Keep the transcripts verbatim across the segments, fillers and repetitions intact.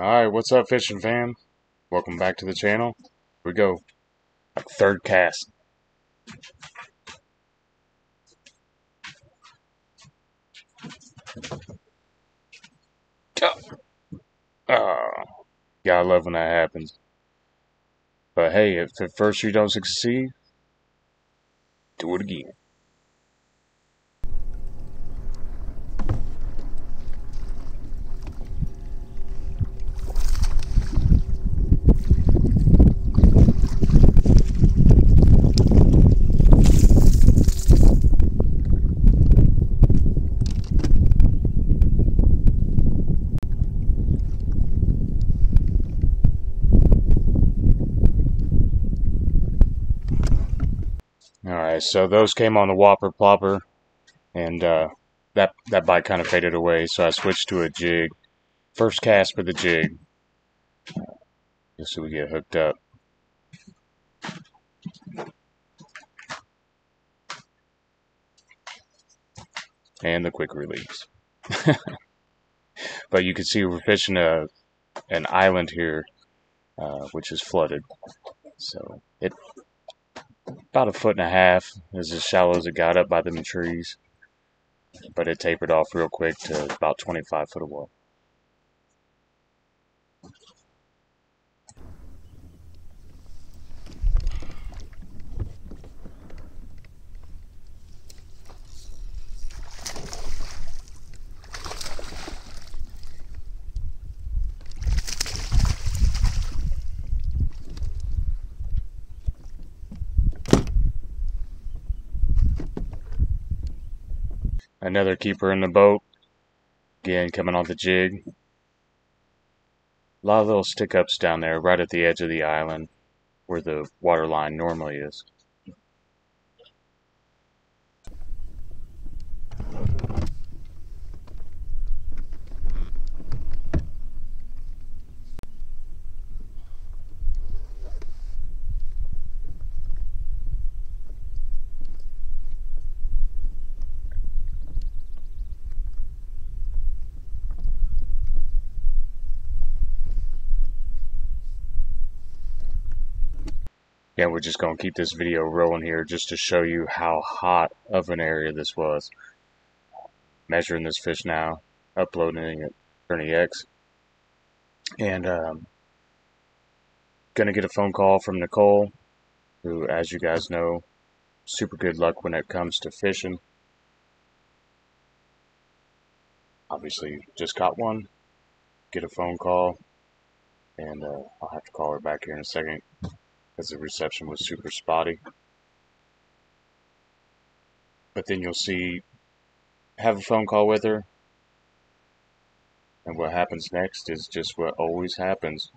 Alright, what's up, fishing fam? Welcome back to the channel. Here we go. Like third cast. Oh, yeah, I love when that happens. But hey, if at first you don't succeed, do it again. Alright, so those came on the whopper plopper, and uh, that, that bite kind of faded away, so I switched to a jig. First cast for the jig. Just so we get hooked up. And the quick release. But you can see we're fishing a, an island here, uh, which is flooded. So it... About a foot and a half is as shallow as it got up by them trees, but it tapered off real quick to about twenty-five foot of water. Another keeper in the boat, again coming on the jig. A lot of little stick-ups down there right at the edge of the island where the water line normally is. Yeah, we're just going to keep this video rolling here just to show you how hot of an area this was. Measuring this fish now, uploading it to Journey X. And um, going to get a phone call from Nicole, who, as you guys know, super good luck when it comes to fishing. Obviously, just caught one. Get a phone call, and uh, I'll have to call her back here in a second. The reception was super spotty, but then you'll see, have a phone call with her, and what happens next is just what always happens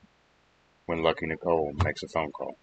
when Lucky Nicole makes a phone call.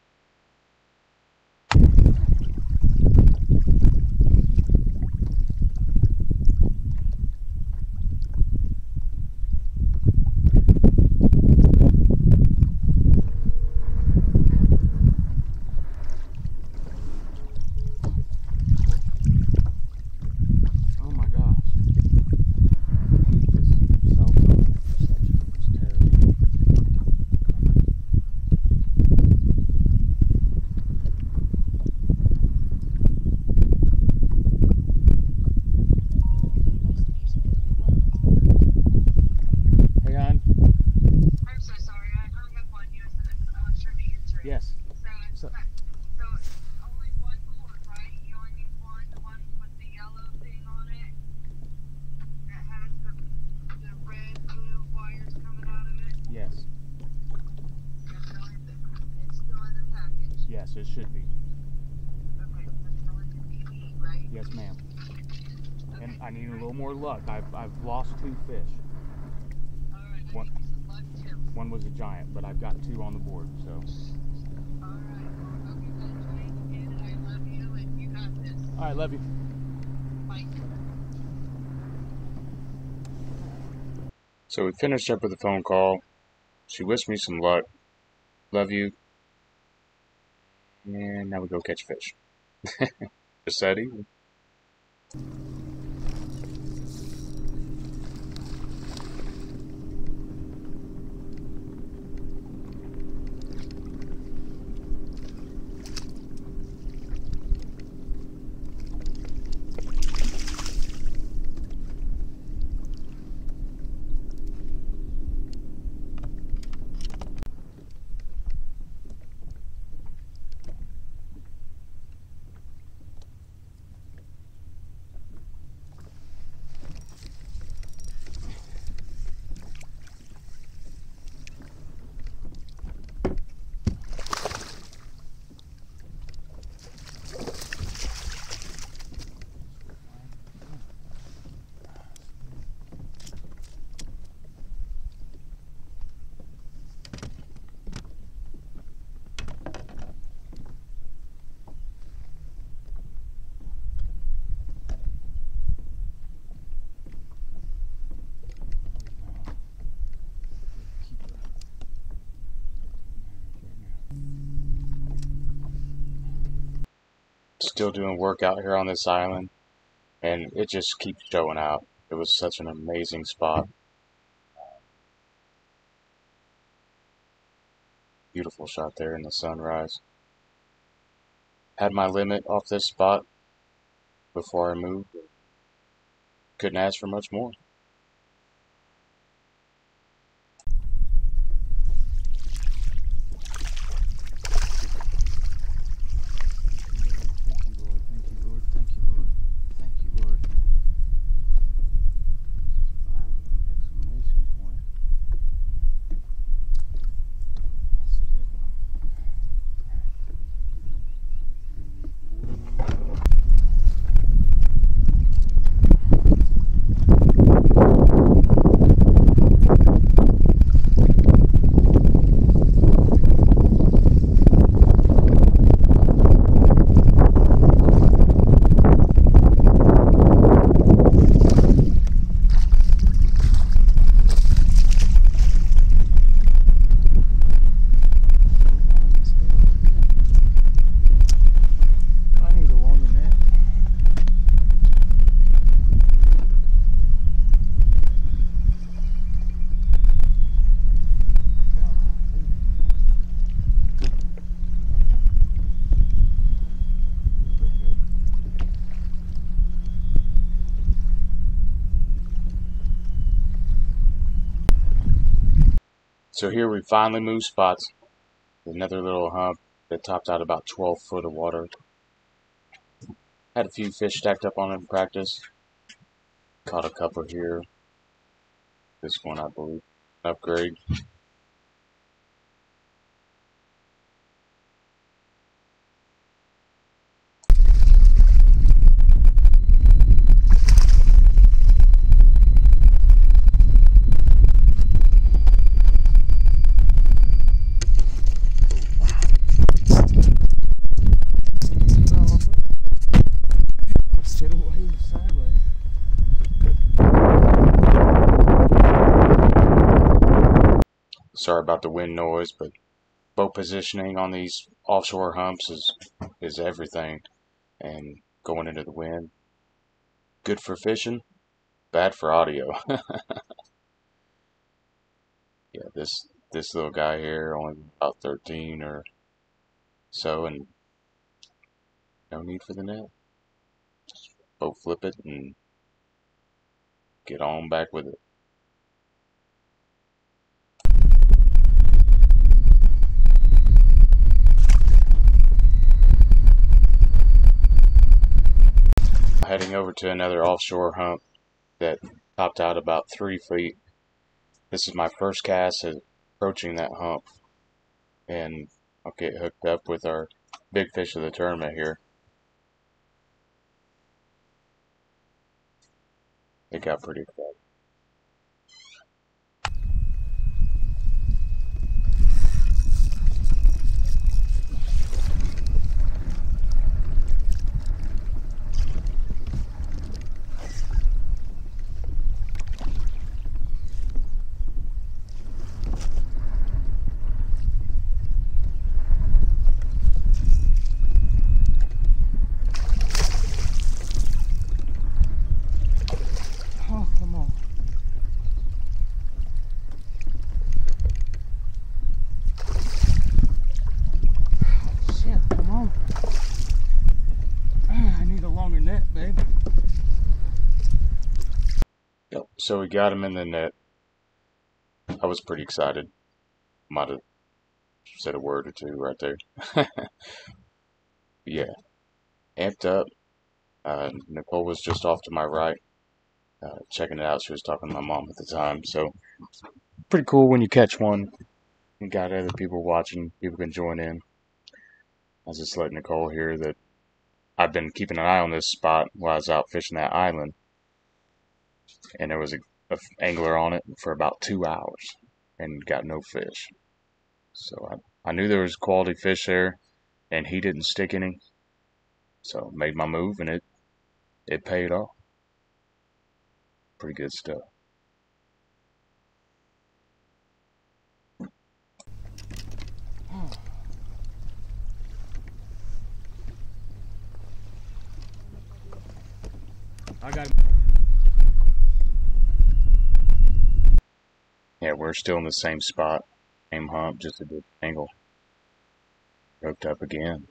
Yes, it should be. Okay, that's how it's a T V, right? Yes, ma'am. Okay. And I need a little more luck. I've, I've lost two fish. All right, I one, need some luck too. One was a giant, but I've got two on the board, so. All right, well, okay, well, try again, and I love you, and you got this. All right, love you. Bye. So we finished up with a phone call. She wished me some luck. Love you. And now we go catch fish. Just that easy. still doing work out here on this island, and it just keeps showing out. It was such an amazing spot. Beautiful shot there in the sunrise. Had my limit off this spot before I moved. Couldn't ask for much more. So here we finally moved spots. Another little hump that topped out about twelve foot of water. Had a few fish stacked up on it in practice. Caught a couple here. This one, I believe, upgrade. Sorry about the wind noise, but boat positioning on these offshore humps is, is everything. And going into the wind, good for fishing, bad for audio. Yeah, this this little guy here, only about thirteen or so, and no need for the net. Just boat flip it and get on back with it. Heading over to another offshore hump that topped out about three feet. This is my first cast at approaching that hump, and I'll get hooked up with our big fish of the tournament here. It got pretty exciting. So we got him in the net. I was pretty excited. Might have said a word or two right there. Yeah. Amped up. Uh, Nicole was just off to my right, uh, checking it out. She was talking to my mom at the time. So pretty cool when you catch one. You got other people watching. People can join in. I was just letting Nicole hear that I've been keeping an eye on this spot while I was out fishing that island. And there was an angler on it for about two hours and got no fish. So I, I knew there was quality fish there, and he didn't stick any. So made my move, and it, it paid off. Pretty good stuff. Oh. Yeah, we're still in the same spot, same hump, just a different angle. Hooked up again.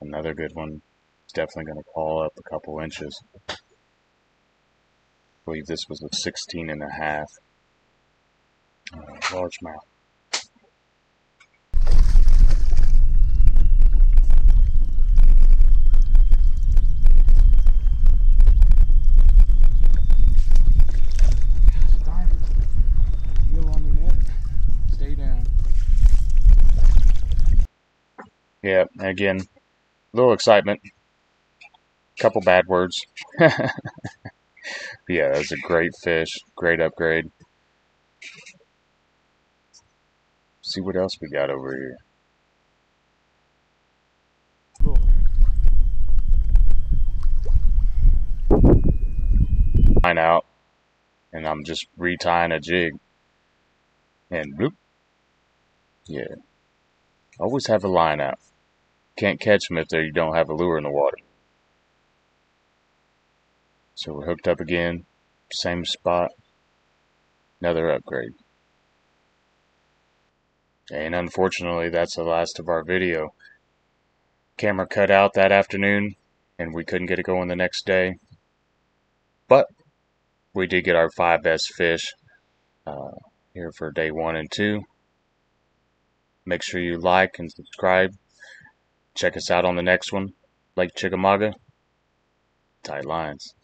Another good one. It's definitely going to call up a couple inches. I believe this was a sixteen and a half uh, largemouth. Yeah, again, a little excitement, a couple bad words. Yeah, that was a great fish, great upgrade. See what else we got over here. Line out, and I'm just retying a jig. And bloop. Yeah, always have a line out. Can't catch them if there you don't have a lure in the water. So we're hooked up again, same spot, another upgrade. And unfortunately, that's the last of our video. Camera cut out that afternoon, and we couldn't get it going the next day. But we did get our five best fish uh, here for day one and two. Make sure you like and subscribe. Check us out on the next one. Lake Chickamauga. Tight lines.